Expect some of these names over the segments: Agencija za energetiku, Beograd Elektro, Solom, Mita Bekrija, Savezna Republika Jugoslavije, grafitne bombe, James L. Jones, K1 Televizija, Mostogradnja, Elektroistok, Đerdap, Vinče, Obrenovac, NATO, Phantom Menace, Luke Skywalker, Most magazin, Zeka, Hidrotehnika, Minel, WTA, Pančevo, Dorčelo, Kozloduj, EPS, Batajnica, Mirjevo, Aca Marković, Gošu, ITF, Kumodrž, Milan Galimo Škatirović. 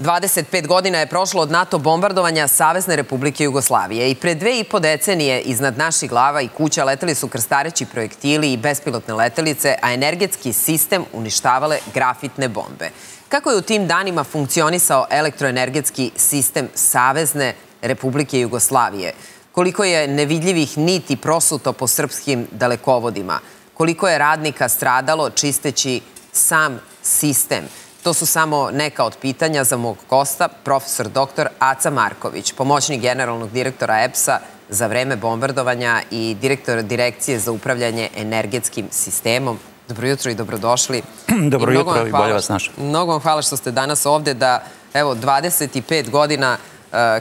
25 godina je prošlo od NATO bombardovanja Savezne Republike Jugoslavije i pre 2,5 decenije iznad naših glava i kuća leteli su krstareći projektili i bespilotne letelice, a energetski sistem uništavale grafitne bombe. Kako je u tim danima funkcionisao elektroenergetski sistem Savezne Republike Jugoslavije? Koliko je nevidljivih niti prosuto po srpskim dalekovodima? Koliko je radnika stradalo čisteći sam sistem? To su samo neka od pitanja za mog gosta, profesor dr. Aca Marković, pomoćnik generalnog direktora EPS-a za vreme bombardovanja i direktor Direkcije za upravljanje energetskim sistemom. Dobro jutro i dobrodošli. Dobro jutro i bolje vas našao. Mnogo vam hvala što ste danas ovde da, evo, 25 godina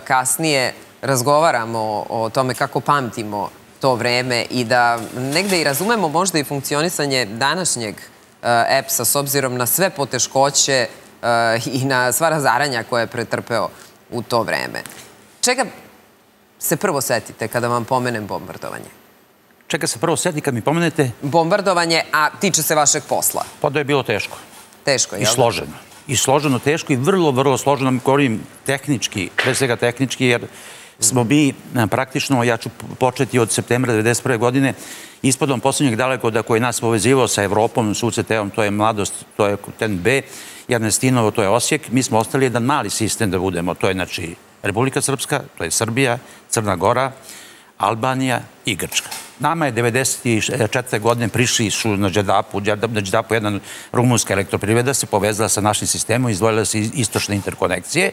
kasnije razgovaramo o tome kako pamtimo to vreme i da negde i razumemo možda i funkcionisanje današnjeg EPS-a s obzirom na sve poteškoće i na sva razaranja koje je pretrpeo u to vreme. Čega se prvo setite kada vam pomenem bombardovanje? Čega se prvo setite kada mi pomenete? Bombardovanje, a tiče se vašeg posla. Pa da je bilo teško. Teško, jel? I složeno. I složeno, teško i vrlo, vrlo složeno. Mi govorim tehnički, pre svega tehnički, jer smo mi praktično, ja ću početi od septembra 1991. godine, ispadom poslednjeg dalekovoda koji nas povezivao sa Evropom, sa UCT-om, to je Mladost, to je TNB, Ernestinovo, to je Osijek. Mi smo ostali jedan mali sistem da budemo. To je, znači, Republika Srpska, to je Srbija, Crna Gora, Albanija i Grčka. Nama je 1994. godine prišli su na Đerdapu. Na Đerdapu jedna rumunska elektroprivreda se povezala sa našim sistemom, izdvojila se istočne interkonekcije.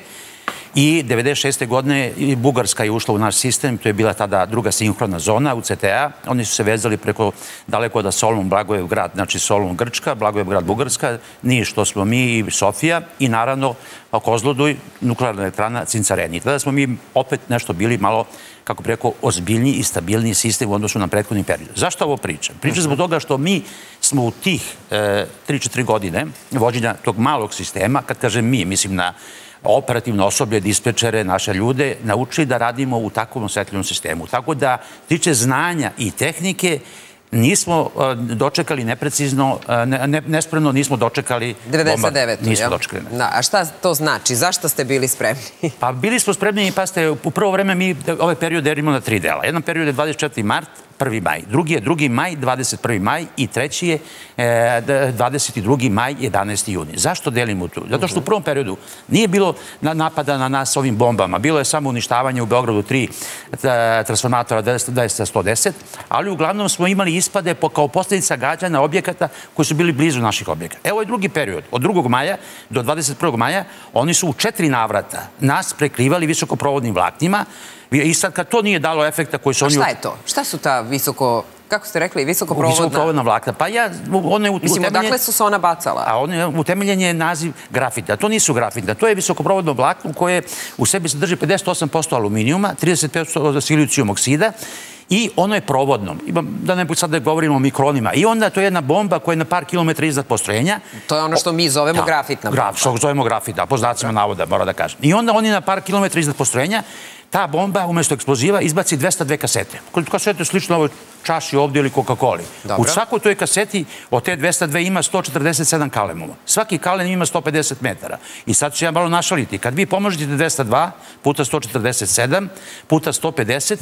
I 1996. godine Bugarska je ušla u naš sistem, to je bila tada druga sinhrona zona UCT-a. Oni su se vezali preko daleko da Solom, Blagojevgrad, znači Solom Grčka, Blagojevgrad Bugarska, nije što smo mi i Sofija i naravno Kozloduj, nuklearna elektrana Cincarenji. Tada smo mi opet nešto bili malo, kako bi rekao, ozbiljniji i stabilniji sistem u odnosu na prethodni period. Zašto ovo pričam? Pričam zbog toga što mi smo u tih 3-4 godine vođenja tog malog sistema, kad kažem mi, mislim na operativno osoblje, dispečere, naše ljude, nauči da radimo u takvom osjetljivom sistemu. Tako da, tiče znanja i tehnike, nismo dočekali neprecizno, nespremno nismo dočekali... 99. A šta to znači? Zašto ste bili spremni? Pa bili smo spremni, pa ste, u prvo vreme mi ove periode delimo na 3 dela. Jedan period je 24. mart, 1. maj. Drugi je 2. maj, 21. maj i treći je 22. maj, 11. juni. Zašto delimo tu? Zato što u prvom periodu nije bilo napada na nas ovim bombama. Bilo je samo uništavanje u Beogradu 3 transformatora 20110, ali uglavnom smo imali ispade kao posljedica gađanja objekata koji su bili blizu naših objekata. Evo je drugi period. Od 2. maja do 21. maja oni su u 4 navrata nas prekrivali visokoprovodnim vlaknima. I sad kad to nije dalo efekta koji su oni... A šta je to? Šta su ta visoko... Kako ste rekli, visokoprovodna vlakna? Pa ja... Mislim, odakle su se ona bacala? A utemeljen je naziv grafita. To nisu grafita. To je visokoprovodno vlakno koje u sebi sadrži 58% aluminijuma, 35% silicijum oksida i ono je provodno. Da ne sad govorimo o mikronima. I onda to je jedna bomba koja je na par kilometra iznad postrojenja. To je ono što mi zovemo grafitna bomba. Što zovemo grafita, po znacima navoda, moram da kažem. I onda oni na par kilometra iznad postrojenja ta bomba, umjesto eksploziva, izbaci 202 kasete. Kasete slično ovoj čaši ovdje ili Coca-Coli. U svakoj toj kaseti od te 202 ima 147 kalemova. Svaki kalem ima 150 metara. I sad ću ja malo našaliti. Kad vi pomnožite 202 puta 147 puta 150,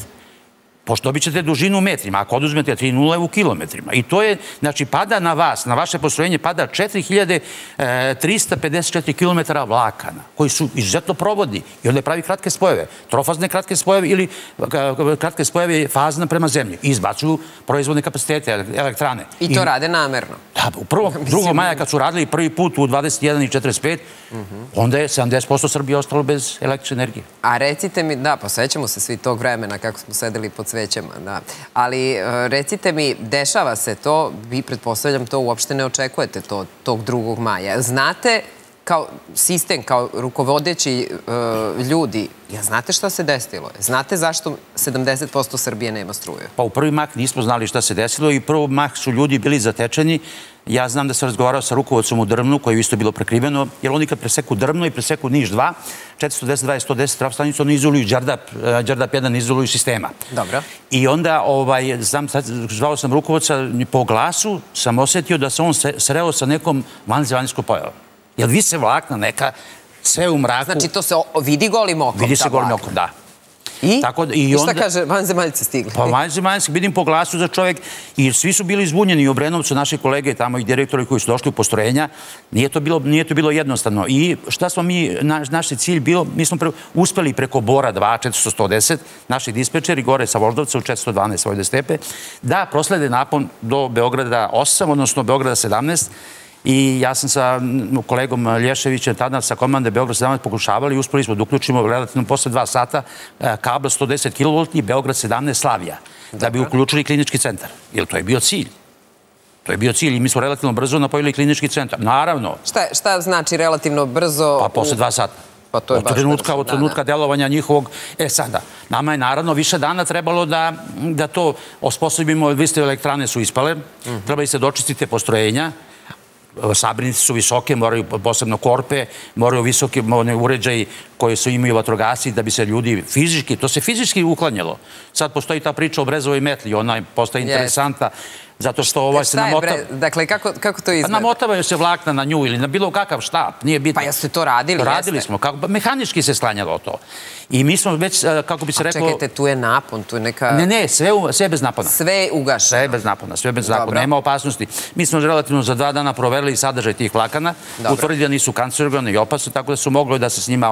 pošto dobit ćete dužinu u metrima, ako oduzmete 3,0 u kilometrima. I to je, znači, pada na vas, na vaše postrojenje pada 4354 kilometara vlakana, koji su izuzetno provodni. I onda pravi kratke spojeve, trofazne kratke spojeve ili kratke spojeve fazna prema zemlji. I izbacuju proizvodne kapacitete, elektrane. I to rade namerno. Da, u 2. maja kad su radili prvi put u 21:45, onda je 70% Srbije ostalo bez električne energije. A recite mi, da, posećamo se svi tog vremena kako smo sedeli pod svećama, da. Ali recite mi, dešava se to, vi pretpostavljam to uopšte ne očekujete tog 2. maja. Znate, kao sistem, kao rukovodeći ljudi, ja znate šta se desilo? Znate zašto 70% Srbije nema struje? Pa u prvi mah nismo znali šta se desilo i u prvi mah su ljudi bili zatečeni. Ja znam da sam razgovarao sa rukovodcom u Drvnu, koje je isto bilo prekriveno, jer oni kad preseku Drvno i preseku Niš 2, 410, 110 trafostanicu, oni izoluju Đerdap 1, izoluju sistema. Dobro. I onda, zvao sam rukovodca, po glasu sam osetio da se on sreo sa nekom vanzemaljskom pojavom. Jer vi se vlakna neka sve u mraku. Znači, to se vidi golim okom. Vidi se golim okom, da. I šta kaže, vanzemaljci stigli? Pa vanzemaljci, vidim po glasu za čovjek, i svi su bili izbunjeni, i Obrenovcu, naši kolege tamo i direktori koji su došli u postrojenja, nije to bilo jednostavno. I šta smo mi, naš cilj bio, mi smo uspeli preko Bora 2, 410, naši dispečeri, gore sa Voždovca u 412 Vojde stepe, da proslede napon do Beograda 8, odnosno Beograda 17, i ja sam sa kolegom Lješevićem tada sa komande Beograd 17 pokušavali i uspeli smo da uključimo relativno posle 2 sata kabel 110 kV i Beograd 17 Slavija, da bi uključili klinički centar, jer to je bio cilj. To je bio cilj i mi smo relativno brzo napojili klinički centar, naravno. Šta znači relativno brzo? Pa posle 2 sata. Pa to je baš brzo. Od trenutka delovanja njihovog. E sada, nama je naravno više dana trebalo da to osposobimo, vi ste elektrane su ispale, trebali ste da očistite postrojenja, sabirnice su visoke, moraju posebno korpe, moraju visoke uređaje koje su imaju vatrogasci da bi se ljudi fizički, to se fizički uklanjalo. Sad postoji ta priča o brezovoj metli, ona postaje interesanta, zato što ovo se namotava. Dakle, kako to izgleda? Namotavaju se vlakna na nju ili na bilo kakav štap, nije bitno. Pa jeste to radili? Radili smo, mehanički se slanjalo to. I mi smo već, kako bi se rekao... A čekajte, tu je napon, tu je neka... Ne, sve bez napona. Sve ugašeno. Sve bez napona, sve bez napona, nema opasnosti. Mi smo relativno za 2 dana proverili sadržaj tih vlakana, utvrdili da nisu kancerogene i opasne, tako da su mogli da se s njima...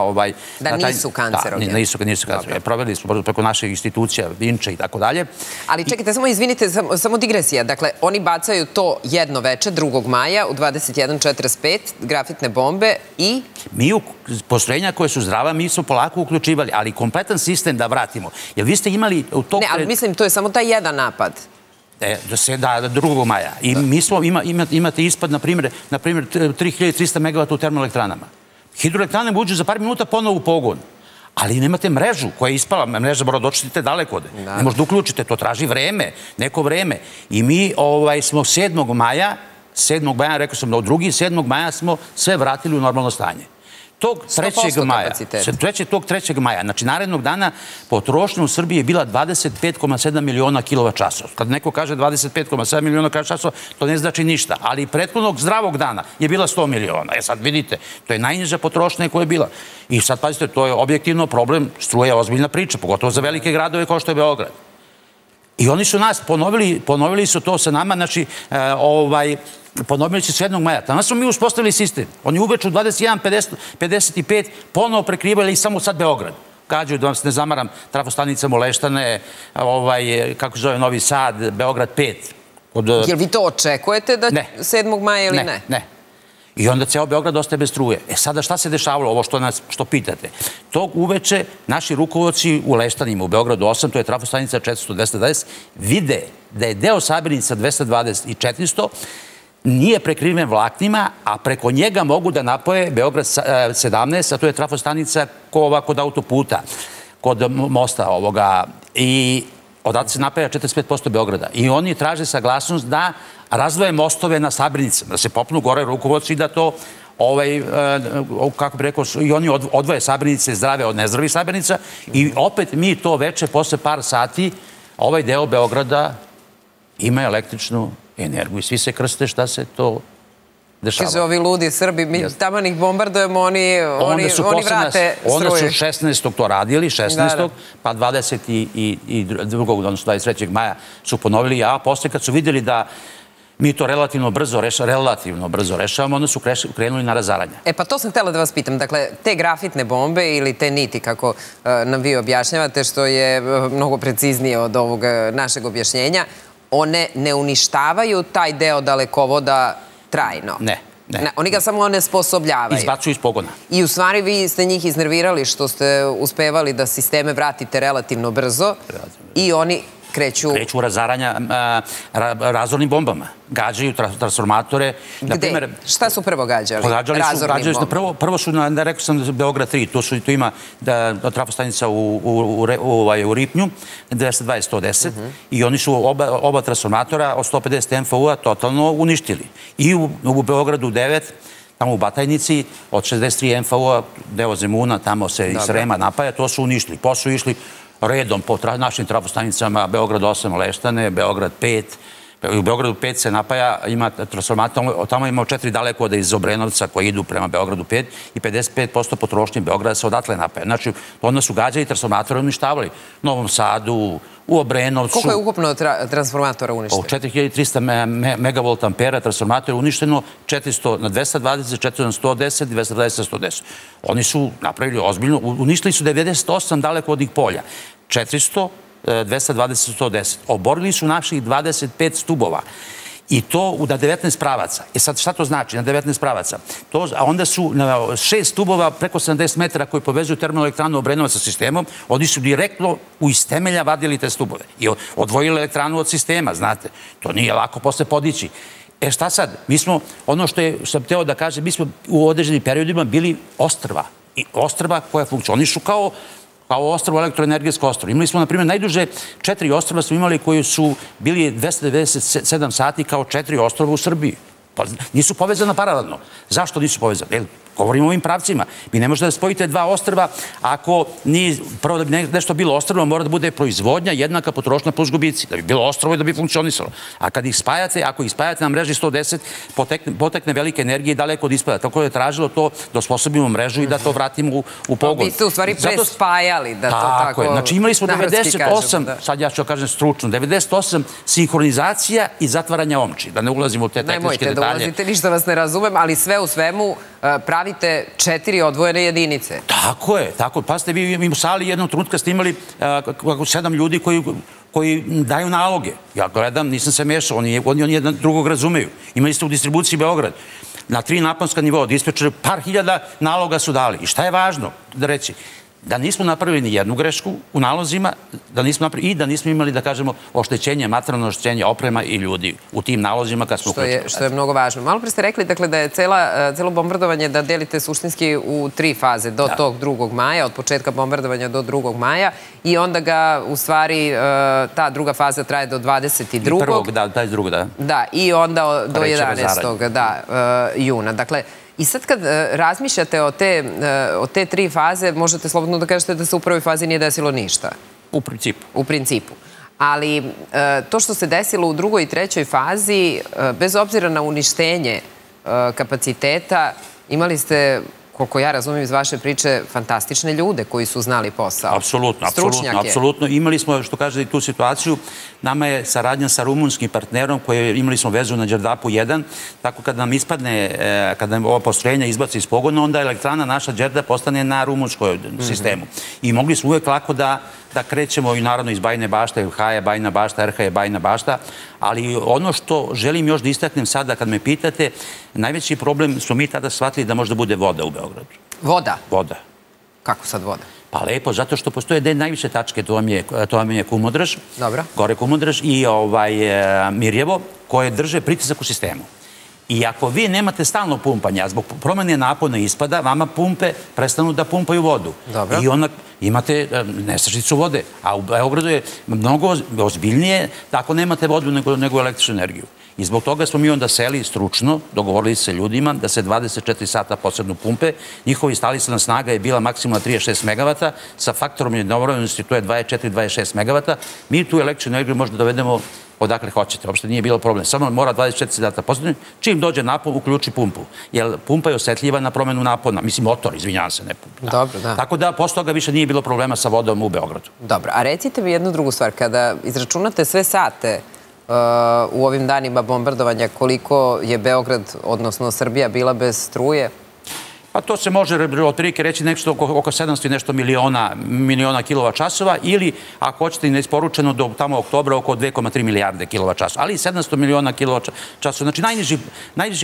Da nisu kancerogene. Da, nisu kancerogene. Proverili smo preko naših institucija, Vinče i tako dalje. Ali čekajte, samo izvinite, samo digresija. Dakle, oni bacaju to jedno veče, 2. maja, u 21:45, grafitne bombe i... Mi u postrojenja koje su zdrava, mi smo polako uključivali, ali kompletan sistem da vratimo. Jer vi ste imali... Ne, ali mislim, to je samo taj jedan napad. Da, 2. maja. I mi smo, imate ispad, na primjer, 3300 MW u termoelektranama. Hidroelektrane uđu za par minuta ponovo u pogon. Ali nemate mrežu koja je ispala, mreža mora da očistite daleko ode. Ne možete da uključite, to traži vreme, neko vreme. I mi smo 7. maja, rekao sam da od 7. maja smo sve vratili u normalno stanje. Tog 3. maja, znači narednog dana potrošnja u Srbiji je bila 25,7 miliona kWh. Kad neko kaže 25,7 miliona kWh, to ne znači ništa, ali prethodnog zdravog dana je bila 100 miliona. E sad vidite, to je najniža potrošnja koja je bila. I sad pazite, to je objektivno problem, struje je ozbiljna priča, pogotovo za velike gradove kao što je Beograd. I oni su nas ponovili su to sa nama, znači, ponovili su 7. maja. Tamo smo mi uspostavili sistem. Oni uveč u 21:55 ponovo prekrivali samo sad Beograd. Kađu, da vam se ne zamaram, trafostanica Moleštane, kako zove, Novi Sad, Beograd 5. Jel vi to očekujete da 7. maja ili ne? Ne. I onda ceo Beograd ostaje bez struje. E sada šta se dešavalo, ovo što pitate? Tog uveče naši rukovodci u Leštanima, u Beogradu 8, to je trafostanica 410, vide da je deo sabirnica 220 i 400 nije prekriven vlaknima, a preko njega mogu da napoje Beograd 17, a to je trafostanica kod autoputa, kod mosta ovoga. I odatle se napaja 45% Beograda. I oni traže saglasnost da razdvoje mostove na sabirnicama, da se popnu gore rukovodci i da to, kako bi rekao, i oni odvoje sabirnice zdrave od nezdravih sabirnica. I opet mi to veče, posle par sati, ovaj deo Beograda ima električnu energiju. I svi se krste šta se to dešava. Kaže, ovi ludi Srbi, mi tamo njih bombardujemo, oni vrate struje. Onda su 16. to radili, 16. pa 22. odnosno 23. maja su ponovili, a posle kad su vidjeli da mi to relativno brzo rešavamo, onda su krenuli na razaranje. E pa to sam htjela da vas pitam. Dakle, te grafitne bombe ili te niti, kako nam vi objašnjavate, što je mnogo preciznije od ovog našeg objašnjenja, one ne uništavaju taj deo dalekovoda trajno. Ne. Oni ga samo onesposobljavaju. Izbacuju iz pogona. I u stvari vi ste njih iznervirali što ste uspevali da sisteme vratite relativno brzo i oni kreću razaranja razornim bombama. Gađaju transformatore. Gde? Šta su prvo gađali? Razornim bombama. Prvo su, rekao sam, Beograd 3. Tu ima trafostanica u Ripnju, 220-110. I oni su oba transformatora od 150 MVU-a totalno uništili. I u Beogradu 9, tamo u Batajnici, od 63 MVU-a, deo Zemuna, tamo se iz Srema napaja, to su uništili. Posle su išli redom po našim trafostanicama Beograd 8, Leštane, Beograd 5, u Beogradu 5 se napaja, ima transformator, tamo imamo 4 dalekovoda iz Obrenovca koji idu prema Beogradu 5 i 55% potrošnje Beograda se odatle napaja. Znači, onda su gađali transformatore uništavali. U Novom Sadu, u Obrenovcu... Koliko je ukupno transformatora uništeno? 4300 megavolta ampera transformatora je uništeno, 400 na 220, 400 na 110, 220 na 110. Oni su napravili ozbiljno, uništili su 98 dalekovodnih polja. 400 220-110. Oborili su naših 25 stubova. I to na 19 pravaca. E sad, šta to znači na 19 pravaca? A onda su na 6 stubova preko 70 metara koji povezuju termoelektranu Obrenovac sa sistemom, oni su direktno u istemelja vadili te stubove. I odvojili elektranu od sistema, znate. To nije lako posle podići. E šta sad? Mi smo, ono što sam hteo da kažem, mi smo u određenim periodima bili ostrva. I ostrva koja funkcionišu kao ostrvo, elektroenergetsko ostrvo. Imali smo, na primjer, najduže 4 ostrva smo imali koji su bili 297 sati kao 4 ostrva u Srbiji. Nisu povezana paralelno. Zašto nisu povezane? Govorimo o ovim pravcima. Vi ne možete da spojite 2 ostrva ako nije, prvo da bi nešto bilo ostrvo, mora da bude proizvodnja jednaka potrošnja plus gubici. Da bi bilo ostrvo i da bi funkcionisalo. A kad ih spajate, ako ih spajate na mreži 110, potekne velike energije i daleko od ispada. Tako je tražilo to da osposobimo mrežu i da to vratimo u pogon. Vi ste u stvari prespajali da to tako... Tako je. Znači imali smo 98, sad ja ću kažem stručno, 98 sinhronizacija i zatvaranja omči. Da ne ulazimo u te tehničke detalje. Nemojte da ulazite, ništa vas ne razumem, ali sve u svemu pravite 4 odvojene jedinice. Tako je, tako. Pazite, vi u sali jednom trenutka ste imali 7 ljudi koji daju naloge. Ja gledam, nisam se mešao, oni jedan drugog razumeju. Imali ste u distribuciji Beograd. Na 3 naponska nivoa dispečeri par hiljada naloga su dali. I šta je važno da reći? Da nismo napravili ni jednu grešku u nalozima i da nismo imali, da kažemo, oštećenje, materijalno oštećenje oprema i ljudi u tim nalozima kad smo uključili. Što je mnogo važno. Malo pre ste rekli, dakle, da je celo bombardovanje da delite suštinski u 3 faze, do tog 2. maja, od početka bombardovanja do 2. maja i onda ga, u stvari, ta druga faza traje do 22. Prvog, da, taj drugo, da. Da, i onda do 11. da, juna. Dakle, i sad kad razmišljate o te 3 faze, možete slobodno da kažete da se u prvoj fazi nije desilo ništa. U principu. Ali to što se desilo u drugoj i trećoj fazi, bez obzira na uništenje kapaciteta, imali ste, koliko ja razumijem iz vaše priče, fantastične ljude koji su znali posao. Apsolutno, apsolutno. Imali smo, što kaže, tu situaciju. Nama je saradnja sa rumunskim partnerom koji imali smo vezu na Đerdapu 1, tako kad nam ispadne, kad nam ova postrojenja izbaci iz pogona, onda elektrana naša Đerdap postane na rumunskoj sistemu. I mogli smo uvek lako da krećemo i naravno iz Bajne Bašte, H je Bajna Bašta, RH je Bajna Bašta, ali ono što želim još da istaknem sada kad me pitate, najveći problem smo mi tada shvatili da možda bude voda u Beogradu. Voda? Voda. Kako sad voda? Pa lepo, zato što postoje dve najviše tačke, to vam je Kumodrž, gore Kumodrž i Mirjevo, koje drže pritisak u sistemu. I ako vi nemate stalno pumpanja, zbog promene napona ispada, vama pumpe prestanu da pumpaju vodu. I onda imate nestašicu vode. A u Beogradu je mnogo ozbiljnije ako nemate vodu nego električnu energiju. I zbog toga smo mi onda seli stručno, dogovorili se ljudima da se 24 sata posebno pumpe. Njihovi stalisana snaga je bila maksimalno 36 megavata, sa faktorom jednovremenosti to je 24-26 megavata. Mi tu električnu energiju možda dovedemo odakle hoćete, uopšte nije bilo problem. Samo mora 24 sata posebno, čim dođe napon, uključi pumpu. Jer pumpa je osetljiva na promenu napona, mislim motor, izvinjavam se, ne pumpa. Tako da, posle toga više nije bilo problema sa vodom u Beogradu. Dobro, a recite mi jednu drugu stvar, kada izračunate sve sate u ovim danima bombardovanja, koliko je Beograd, odnosno Srbija, bila bez struje? Pa to se može otprilike reći nešto oko 700 i nešto miliona kilova časova ili, ako hoćete, neisporučeno do tamo oktobra oko 2,3 milijarde kilova časova. Ali 700 miliona kilova časova. Znači,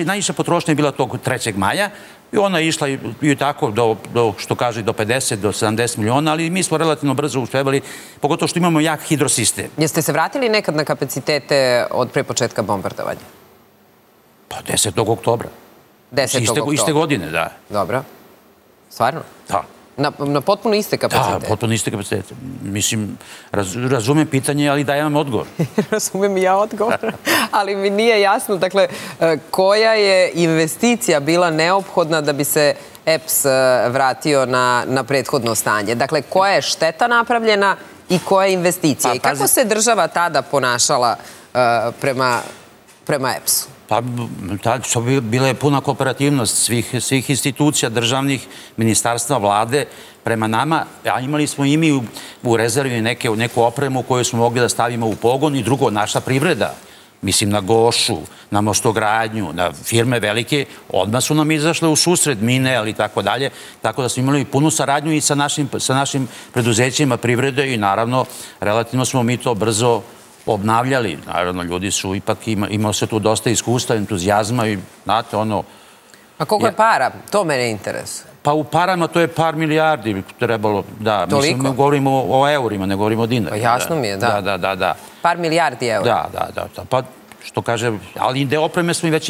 najniža potrošnja je bila tog 3. maja i ona je išla i tako do, što kaže, do 50, do 70 miliona, ali mi smo relativno brzo uspevali, pogotovo što imamo jak hidrosistem. Jeste se vratili nekad na kapacitete od pre početka bombardovanja? Pa 10. oktobra. Iste godine, da. Dobro. Stvarno? Da. Na potpuno iste kapacitete? Da, potpuno iste kapacitete. Mislim, razumem pitanje, ali dajem vam odgovor. Razumem i ja odgovor, ali mi nije jasno. Dakle, koja je investicija bila neophodna da bi se EPS vratio na prethodno stanje? Dakle, koja je šteta napravljena i koja je investicija? I kako se država tada ponašala prema EPS-u? Pa, bila je puna kooperativnost svih institucija, državnih, ministarstva, vlade, prema nama, a imali smo i mi u rezervi neku opremu koju smo mogli da stavimo u pogon i drugo, naša privreda. Mislim na Gošu, na Mostogradnju, na firme velike, odmah su nam izašle u susret, Minel i tako dalje, tako da smo imali punu saradnju i sa našim preduzećima privrede i naravno, relativno smo mi to brzo obnavljali. Naravno, ljudi su ipak imali se tu dosta iskustva, entuzijazma i, znate, ono... A koliko je para? To mene interesuje. Pa u parama to je par milijardi trebalo, da. Toliko? Mislim, ne govorimo o eurima, ne govorimo o dinarima. Pa jasno mi je, da. Da. Par milijardi eura. Da. Pa što kaže, ali ide opreme smo i već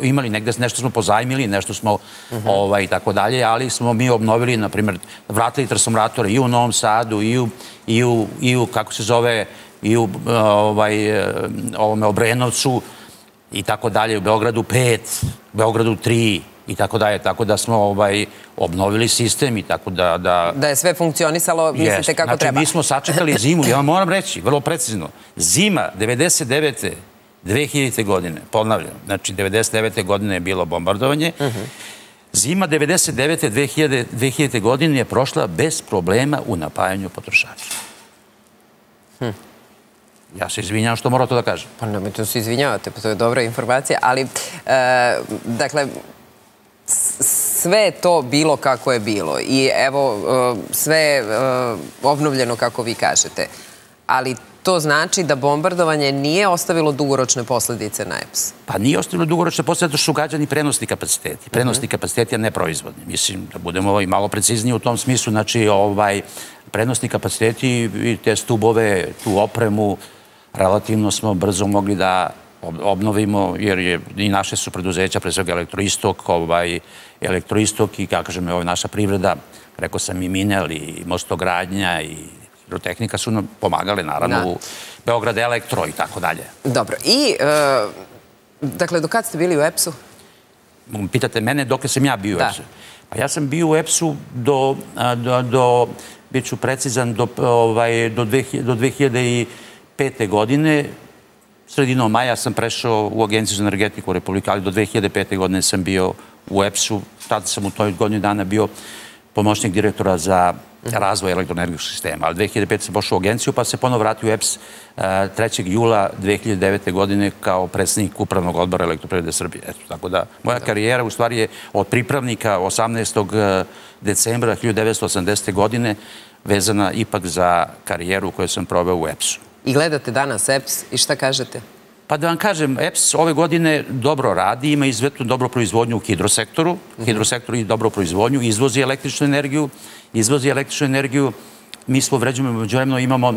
imali negde, nešto smo pozajmili, nešto smo i tako dalje, ali smo mi obnovili, na primjer, vratili transformatore i u Novom Sadu, i u ovome Obrenovcu, i tako dalje, u Beogradu 5, u Beogradu 3, i tako dalje, tako da smo obnovili sistem i tako da... Da je sve funkcionisalo, mislite kako treba. Znači, mi smo sačekali zimu, ja vam moram reći, vrlo precizno, zima 99. 2000. godine, ponavljam, znači 99. godine je bilo bombardovanje, zima 99. 2000. godine je prošla bez problema u napajanju potrošača. Ja se izvinjam što moram to da kažem. Pa ne, mi to se izvinjavate, pa to je dobra informacija, ali, dakle, sve je to bilo kako je bilo i evo sve je obnovljeno kako vi kažete, ali to znači da bombardovanje nije ostavilo dugoročne posledice na EPS. Pa nije ostavilo dugoročne posledice zato što su gađani prenosni kapaciteti. Prenosni kapaciteti, a ne proizvodni. Mislim da budemo i malo precizniji u tom smislu, znači prenosni kapaciteti i te stubove, tu opremu, relativno smo brzo mogli da obnovimo, jer i naše su preduzeća, pre svega elektroistok i, kako kažem, naša privreda, rekao sam i Minel i Mostogradnja i Hidrotehnika su nam pomagale, naravno, u Beograd Elektro i tako dalje. Dobro, i, dakle, do kad ste bili u EPS-u? Pitate mene dok sam ja bio u EPS-u. Pa ja sam bio u EPS-u do, bit ću precizan, do 2005. godine. Sredinom maja sam prešao u Agenciju za energetiku u Republike, ali do 2005. godine sam bio u EPS-u. Tada sam u toj godini dana bio pomoćnik direktora za razvoj elektroenergetskog sistema. Ali 2005. sam pošao u Agenciju, pa se ponovo vratio u EPS 3. jula 2009. godine kao predsjednik Upravnog odbora Elektroprivrede Srbije. Tako da, moja karijera u stvari je od pripravnika 18. decembra 1980. godine vezana ipak za karijeru koju sam proveo u EPS-u. I gledate danas EPS i šta kažete? Pa da vam kažem, EPS ove godine dobro radi, ima izuzetno dobru proizvodnju u hidrosektoru. Hidrosektor i dobru proizvodnju, izvozi električnu energiju. Mi smo međuvremeno imamo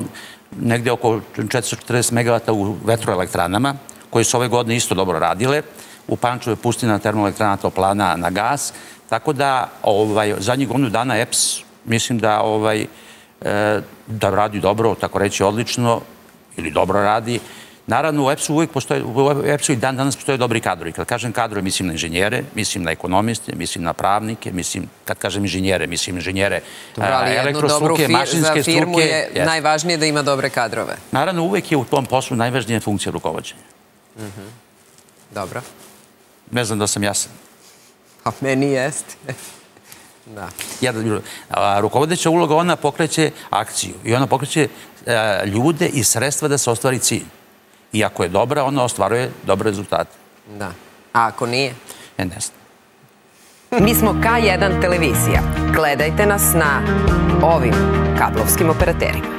negde oko 440 megavata u vetroelektranama, koje su ove godine isto dobro radile. U Pančevu je puštena termoelektrana toplana na gas. Tako da, zadnjih godinu dana EPS, mislim da radi dobro, tako reći odlično, ili dobro radi. Naravno, u EPS-u uvijek postoje, u EPS-u i danas postoje dobri kadrovi. Kad kažem kadrovi, mislim na inženjere, mislim na ekonomiste, mislim na pravnike, mislim, kad kažem inženjere, elektrostruke, mašinske struke. Za firmu je najvažnije da ima dobre kadrove. Naravno, uvijek je u tom poslu najvažnija funkcija rukovođenja. Dobro. Ne znam da sam jasan. A meni jeste. Rukovodeća uloga, ona pokreće akciju i ona pokreće ljude i sredstva da se ostvari cilj. I ako je dobra, ona ostvaruje dobre rezultate. Da. A ako nije? Ne znam. Mi smo K1 Televizija. Gledajte nas na ovim kablovskim operaterima.